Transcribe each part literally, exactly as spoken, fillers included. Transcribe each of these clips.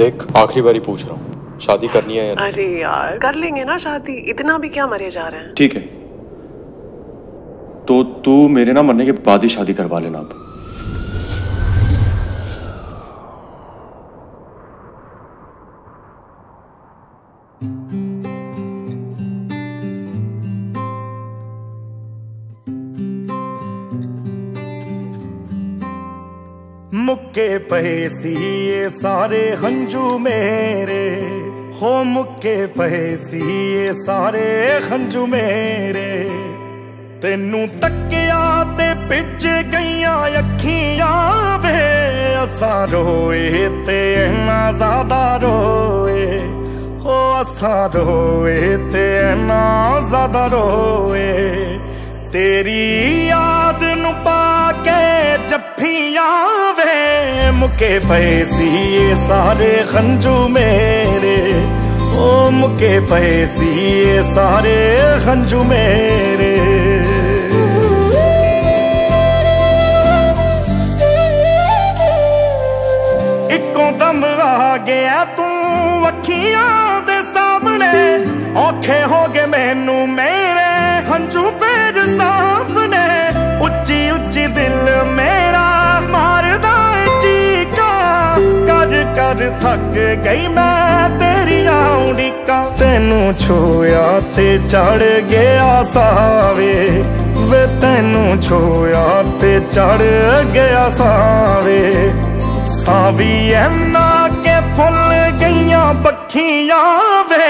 देख आखिरी बारी पूछ रहा हूँ, शादी करनी है या नहीं? अरे यार कर लेंगे ना शादी, इतना भी क्या मरे जा रहे हैं। ठीक है तो तू मेरे ना मरने के बाद ही शादी करवा लेना। अब मुक्के पहेसी ये सारे हंजू मेरे हो, मुक्के पहेसी ये सारे हंजू मेरे। तेनू तकिया ते पिछे गईया अखियां वे, असा रोए ते इना ज्यादा रोए हो, असा रोए ते इना ज्यादा रोए। तेरी याद नू पाके जफियां वे, मुके पए सी ये सारे खंजू मेरे ओ, मुके पए सी ये सारे खंजू मेरे। इको दम आ गया तू अखियां दे सामने, औखे हो गए मैनू मेरे हंजू फिर सामने। उच्ची उच्ची दिल मेरा मारदा चीका, कर कर थक गई मैं तेरी उड़ीका। तेनू छोया ते चढ़ गया सावे वे, तेनू छोया ते चढ़ गया सावे। सावी ना के फुल गईया बखियां वे,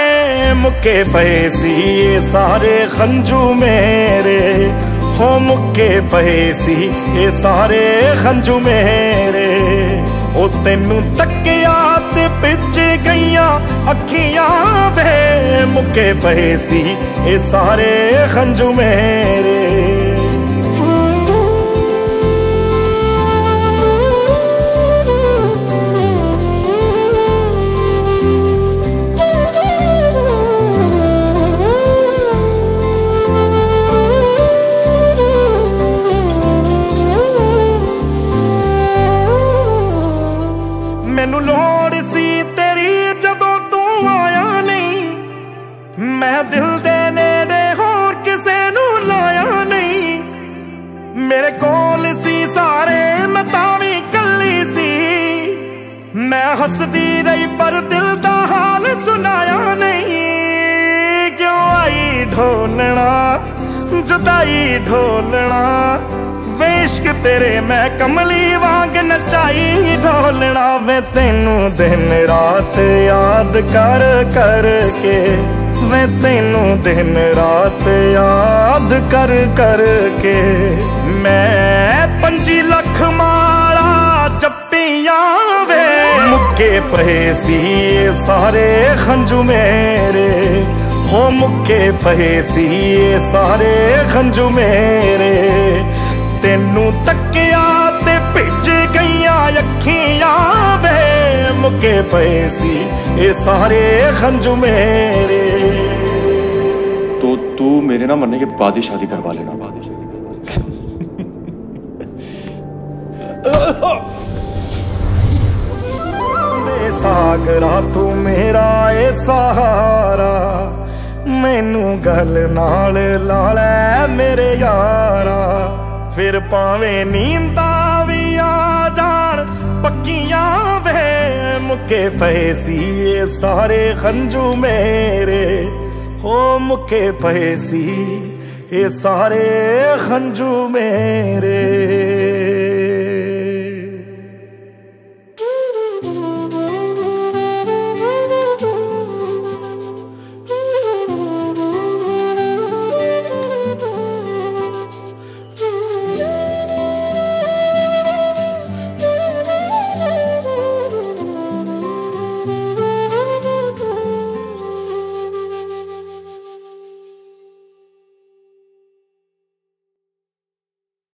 मुके पए सी ये सारे खंजू मेरे हो, मुके पए सी ये सारे खंजू मेरे। ओ तेनू तकिया ते पिछे गईया अखियां वे, मुके पए सी ये सारे खंजू मेरे। मैनू लोड़ सी तेरी जदों तू आया नहीं, मैं दिल दे नेड़े होर किसे नू लाया नहीं। मेरे कोल सी सारे मैं तावी कली सी, मैं हसदी रही पर दिल दा हाल सुनाया नहीं। क्यों आई ढोलना जुदाई ढोलना, इश्क तेरे मैं कमली वांग नचाई ढोलना वे। तेनू दिन रात याद कर कर के वे, तेनू दिन रात याद कर कर के। मैं पंजी लख मारा जप्पियां वे, मुक्के पए सी ये सारे खंजू मेरे हो, मुक्के पए सी ये सारे खंजू मेरे। तेनू तकिया ते भिज गईया अखियां वे, मुके पए सी ये सारे खंजू मेरे। तो तू मेरे ना मरने के बाद ही शादी करवा लेना। बाद ही शादी करवा ले सागरा, तू मेरा ए सहारा, मैनू गल नाल लाले मेरे यारा। फिर पावे नींदा भी आ जान पक्कियां वे, मुके पए सी ये सारे खंजू मेरे हो, मुके पए सी ये सारे खंजू मेरे।